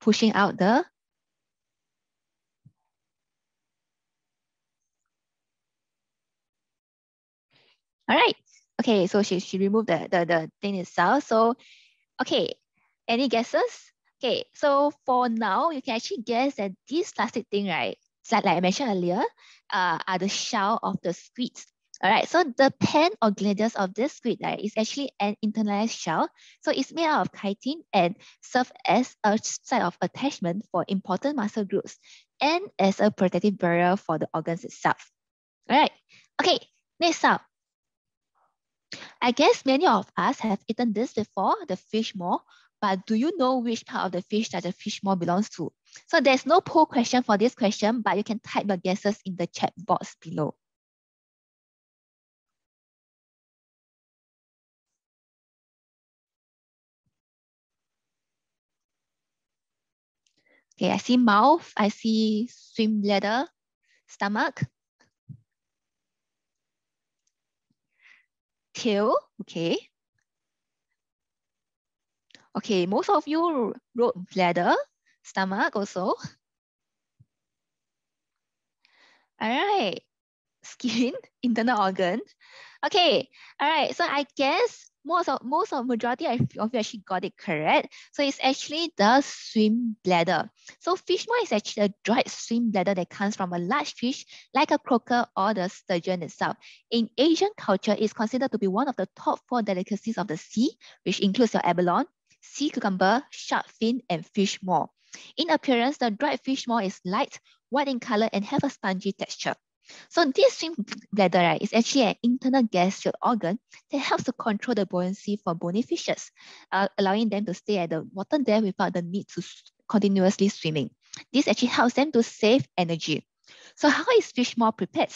pushing out the All right. Okay, so she, she removed the, the, the thing itself. So, okay, any guesses? Okay, so for now, you can actually guess that this plastic thing, right, like, like I mentioned earlier, uh, are the shell of the squids. All right, so the pen or gladius of this squid, right, is actually an internalized shell. So it's made out of chitin and serves as a site of attachment for important muscle groups and as a protective barrier for the organs itself. All right, okay, next up. I guess many of us have eaten this before, the fish maw, but do you know which part of the fish that the fish maw belongs to? So there's no poll question for this question, but you can type your guesses in the chat box below. Okay, I see mouth, I see swim bladder, stomach. Tail, okay. Okay, most of you wrote bladder, stomach also. All right, skin, internal organ. Okay, all right, so I guess most of, most of majority of you actually got it correct. So it's actually the swim bladder. So fish maw is actually a dried swim bladder that comes from a large fish like a croaker or the sturgeon itself. In Asian culture, it's considered to be one of the top four delicacies of the sea, which includes your abalone, sea cucumber, shark fin, and fish maw. In appearance, the dried fish maw is light, white in color, and have a spongy texture. So this swim bladder, right, is actually an internal gastric organ that helps to control the buoyancy for bony fishes, uh, allowing them to stay at the water there without the need to continuously swimming. This actually helps them to save energy. So how is fish maw prepared?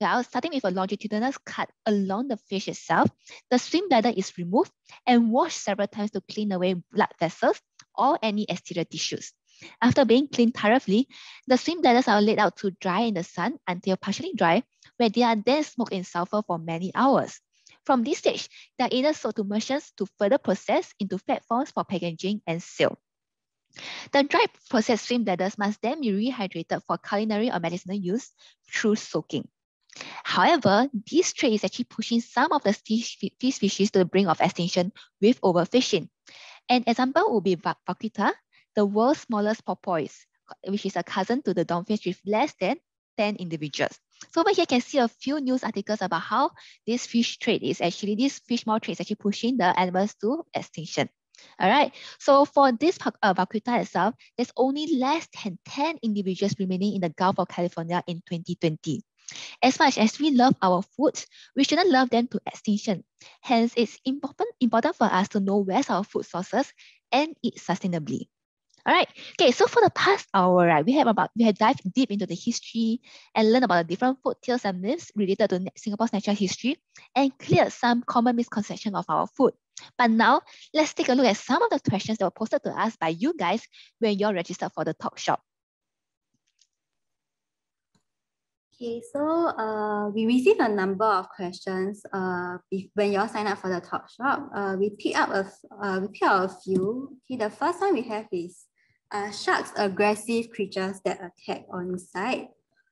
Well, starting with a longitudinal cut along the fish itself, the swim bladder is removed and washed several times to clean away blood vessels or any exterior tissues. After being cleaned thoroughly, the swim bladders are laid out to dry in the sun until partially dry, where they are then smoked in sulfur for many hours. From this stage, they are either sold to merchants to further process into flat forms for packaging and sale. The dry processed swim bladders must then be rehydrated for culinary or medicinal use through soaking. However, this trade is actually pushing some of the fish species to the brink of extinction with overfishing. An example would be vaquita, the world's smallest porpoise, which is a cousin to the dolphins with less than ten individuals. So over here, you can see a few news articles about how this fish trade is actually, this fish maw trade is actually pushing the animals to extinction. All right, so for this uh, vaquita itself, there's only less than ten individuals remaining in the Gulf of California in twenty twenty. As much as we love our food, we shouldn't love them to extinction. Hence, it's important, important for us to know where's our food sources and eat sustainably. All right, okay, so for the past hour, right, we have about we have dived deep into the history and learned about the different folk tales and myths related to Singapore's natural history and cleared some common misconceptions of our food. But now, let's take a look at some of the questions that were posted to us by you guys when you're registered for the talk shop. Okay, so uh, we received a number of questions uh, if, when you all sign up for the talk shop. Uh, we picked up a, uh, we picked up a few. Okay, the first one we have is, Uh, sharks aggressive creatures that attack on sight.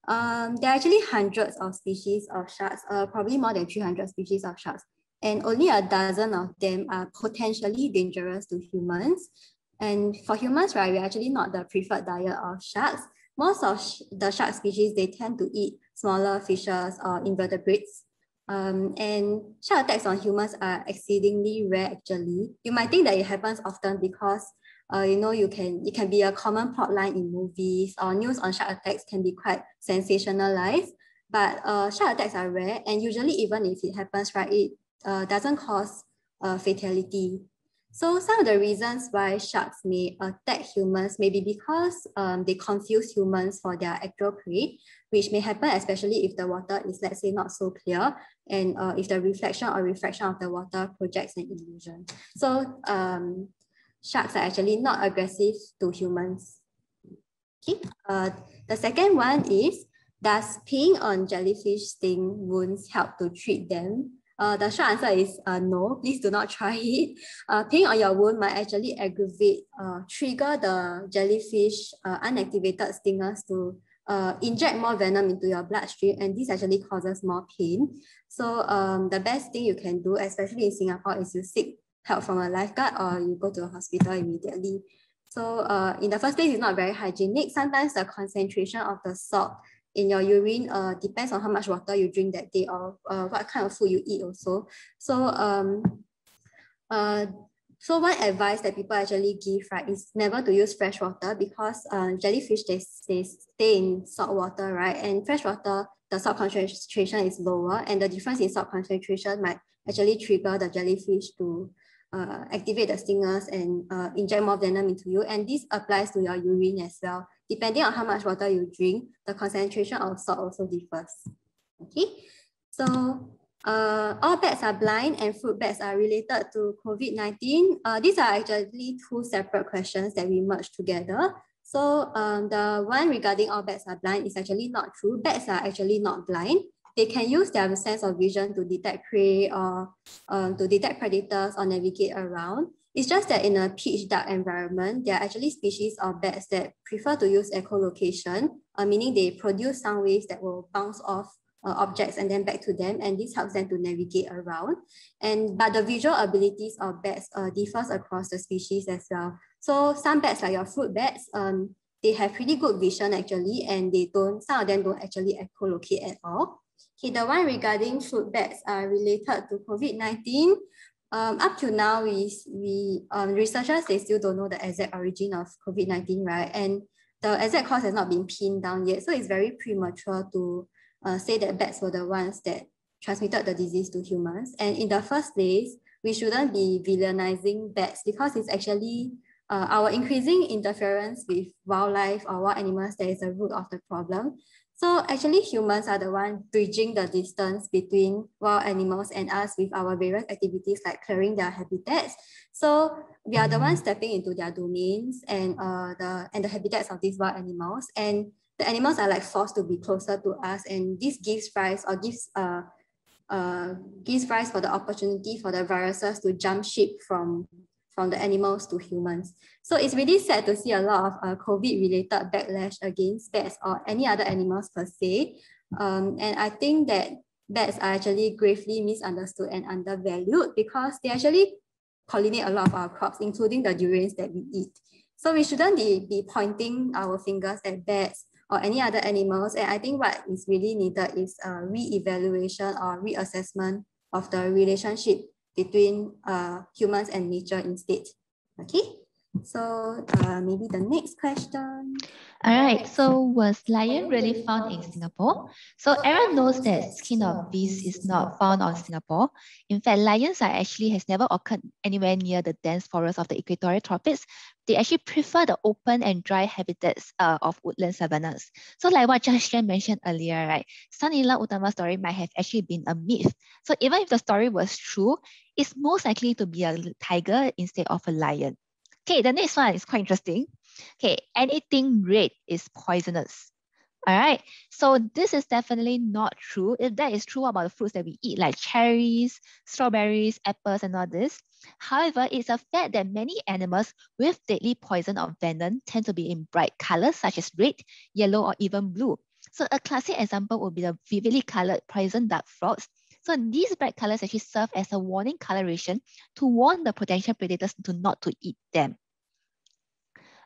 Um, there are actually hundreds of species of sharks, uh, probably more than three hundred species of sharks, and only a dozen of them are potentially dangerous to humans. And for humans, right, we're actually not the preferred diet of sharks. Most of sh the shark species, they tend to eat smaller fishes or invertebrates. Um, and shark attacks on humans are exceedingly rare, actually. You might think that it happens often because uh, you know, you can, it can be a common plot line in movies, or news on shark attacks can be quite sensationalized. But uh, shark attacks are rare, and usually even if it happens, right, it uh, doesn't cause uh, fatality. So some of the reasons why sharks may attack humans may be because um, they confuse humans for their actual prey, which may happen especially if the water is, let's say, not so clear, and uh, if the reflection or refraction of the water projects an illusion. So um, sharks are actually not aggressive to humans. Okay. Uh, the second one is, does peeing on jellyfish sting wounds help to treat them? Uh, the short answer is uh, no, please do not try it. Uh, peeing on your wound might actually aggravate, uh, trigger the jellyfish uh, unactivated stingers to uh, inject more venom into your bloodstream, and this actually causes more pain. So um, the best thing you can do, especially in Singapore, is you seek help from a lifeguard or you go to a hospital immediately. So uh, in the first place, it's not very hygienic. Sometimes the concentration of the salt in your urine uh, depends on how much water you drink that day, or uh, what kind of food you eat also. So um, uh, so one advice that people actually give, right, is never to use fresh water, because um, jellyfish, they, they stay in salt water, right? And fresh water, the salt concentration is lower, and the difference in salt concentration might actually trigger the jellyfish to uh, activate the stingers and uh, inject more venom into you. And this applies to your urine as well. Depending on how much water you drink, the concentration of salt also differs. Okay, so uh, all bats are blind and fruit bats are related to COVID nineteen. Uh, these are actually two separate questions that we merged together. So um, the one regarding all bats are blind is actually not true. Bats are actually not blind. They can use their sense of vision to detect prey, or um, to detect predators, or navigate around. It's just that in a pitch dark environment, there are actually species of bats that prefer to use echolocation, uh, meaning they produce sound waves that will bounce off uh, objects and then back to them, and this helps them to navigate around. And but the visual abilities of bats uh, differs across the species as well. So some bats, like your fruit bats, um, they have pretty good vision actually, and they don't. Some of them don't actually echolocate at all. Okay, the one regarding fruit bats are related to COVID nineteen. Um, up to now, we, we um, researchers, they still don't know the exact origin of COVID nineteen, right? And the exact cause has not been pinned down yet. So it's very premature to uh, say that bats were the ones that transmitted the disease to humans. And in the first place, we shouldn't be villainizing bats, because it's actually uh, our increasing interference with wildlife or wild animals that is the root of the problem. So actually, humans are the one bridging the distance between wild animals and us with our various activities, like clearing their habitats. So we are the ones stepping into their domains and uh, the and the habitats of these wild animals, and the animals are like forced to be closer to us, and this gives rise or gives uh, uh gives rise for the opportunity for the viruses to jump ship from. from the animals to humans. So it's really sad to see a lot of uh, COVID-related backlash against bats or any other animals per se. Um, and I think that bats are actually gravely misunderstood and undervalued, because they actually pollinate a lot of our crops, including the durians that we eat. So we shouldn't be, be pointing our fingers at bats or any other animals. And I think what is really needed is a re-evaluation or reassessment of the relationship between uh, humans and nature instead. Okay, so uh, maybe the next question. All right, so was lion really found in Singapore? So Aaron knows that skin of beasts is not found on Singapore. In fact, lions are actually has never occurred anywhere near the dense forests of the equatorial tropics. They actually prefer the open and dry habitats uh, of woodland savannas. So like what Jashan mentioned earlier, right? Sang Nila Utama story might have actually been a myth. So even if the story was true, it's most likely to be a tiger instead of a lion. Okay, the next one is quite interesting. Okay, anything red is poisonous. All right, so this is definitely not true. If that is true about the fruits that we eat, like cherries, strawberries, apples, and all this. However, it's a fact that many animals with deadly poison or venom tend to be in bright colors such as red, yellow, or even blue. So a classic example would be the vividly colored poison dart frogs. So these bright colors actually serve as a warning coloration to warn the potential predators to not to eat them.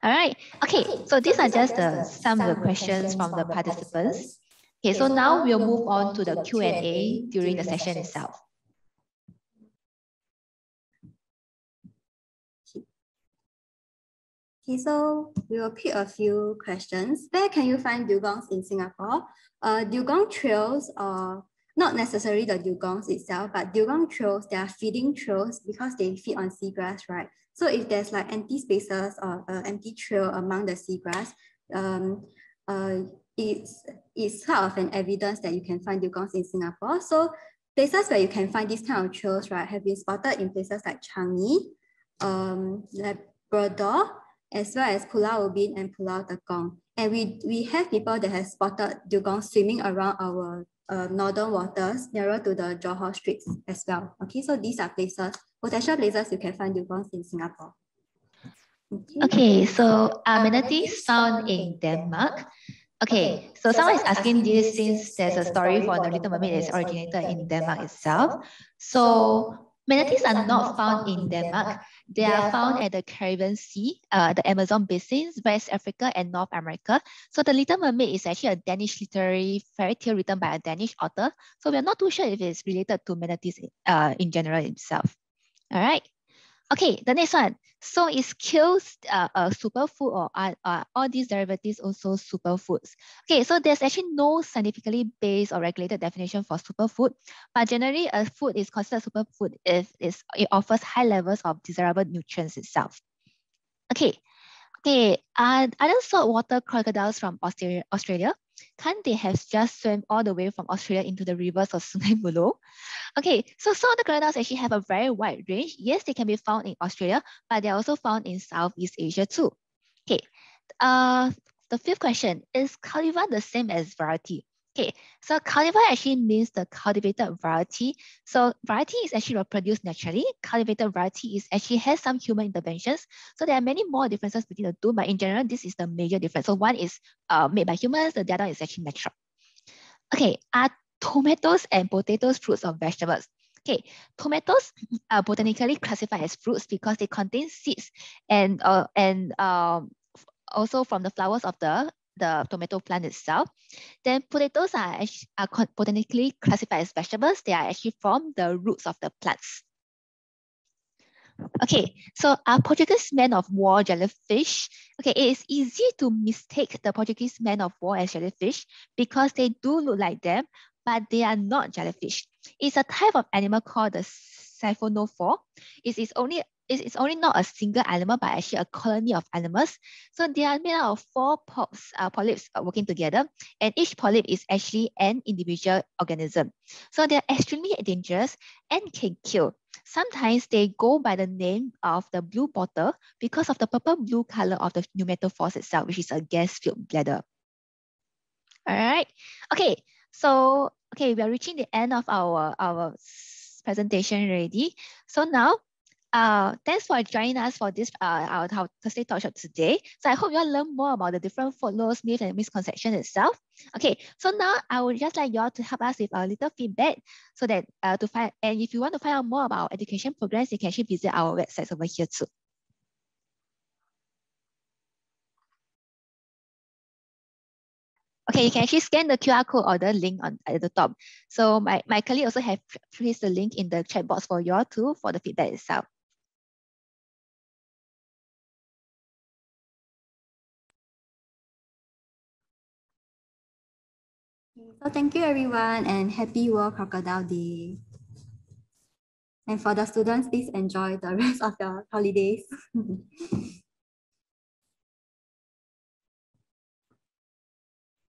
All right. Okay, so these are just the, some of the questions from the participants. Okay, so now we'll move on to the Q and A during the session itself. Okay, so we will pick a few questions. Where can you find dugongs in Singapore? Uh, dugong trails are not necessarily the dugongs itself, but dugong trails, they are feeding trails because they feed on seagrass, right? So if there's like empty spaces or uh, empty trail among the seagrass, um, uh, it's, it's sort of an evidence that you can find dugongs in Singapore. So places where you can find these kind of trails, right, have been spotted in places like Changi, um, Labrador, as well as Pulau Ubin and Pulau Tekong. And we, we have people that have spotted dugongs swimming around our uh, northern waters nearer to the Johor Straits as well. Okay, so these are places, potential places you can find dugongs in Singapore. Okay, okay so amenities found in Denmark. Okay, so someone is asking this since there's a story for the Little Mermaid that's originated in Denmark itself. So manatees are not found in Denmark. They are found at the Caribbean Sea, uh, the Amazon Basin, West Africa, and North America. So the Little Mermaid is actually a Danish literary fairy tale written by a Danish author. So we're not too sure if it's related to manatees uh, in general itself. All right. Okay, the next one. So is kale uh, a superfood, or are, are all these derivatives also superfoods? Okay, so there's actually no scientifically based or regulated definition for superfood, but generally a food is considered superfood if it's, it offers high levels of desirable nutrients itself. Okay, okay. Are other saltwater crocodiles from Australia? Can't they have just swam all the way from Australia into the rivers of Sungai Buloh? Okay, so saltwater crocodiles actually have a very wide range. Yes, they can be found in Australia, but they're also found in Southeast Asia too. Okay, uh, the fifth question, is cultivar the same as variety? Okay, so cultivar actually means the cultivated variety. So variety is actually reproduced naturally. Cultivated variety is actually has some human interventions. So there are many more differences between the two, but in general, this is the major difference. So one is uh, made by humans, the other is actually natural. Okay, are tomatoes and potatoes fruits or vegetables? Okay, tomatoes are botanically classified as fruits because they contain seeds and, uh, and um, also from the flowers of the the tomato plant itself. Then potatoes are, are botanically classified as vegetables. They are actually from the roots of the plants. Okay, so are Portuguese men of war jellyfish? Okay, it is easy to mistake the Portuguese men of war as jellyfish because they do look like them, but they are not jellyfish. It's a type of animal called the siphonophore. It is only It's only not a single animal, but actually a colony of animals. So they are made out of four polyps, uh, polyps working together, and each polyp is actually an individual organism. So they are extremely dangerous and can kill. Sometimes they go by the name of the blue bottle because of the purple-blue color of the pneumatophores itself, which is a gas-filled bladder. All right. Okay. So okay, we are reaching the end of our our presentation already. So now, Uh, thanks for joining us for this uh, our, our Thursday talk show today. So I hope you all learn more about the different follows, myths, and misconceptions itself. Okay, so now I would just like you all to help us with a little feedback so that uh, to find, and if you want to find out more about our education programs, you can actually visit our websites over here too. Okay, you can actually scan the Q R code or the link on at the top. So my, my colleague also have placed the link in the chat box for you all too for the feedback itself. So thank you everyone, and happy World Crocodile Day. And for the students, please enjoy the rest of your holidays.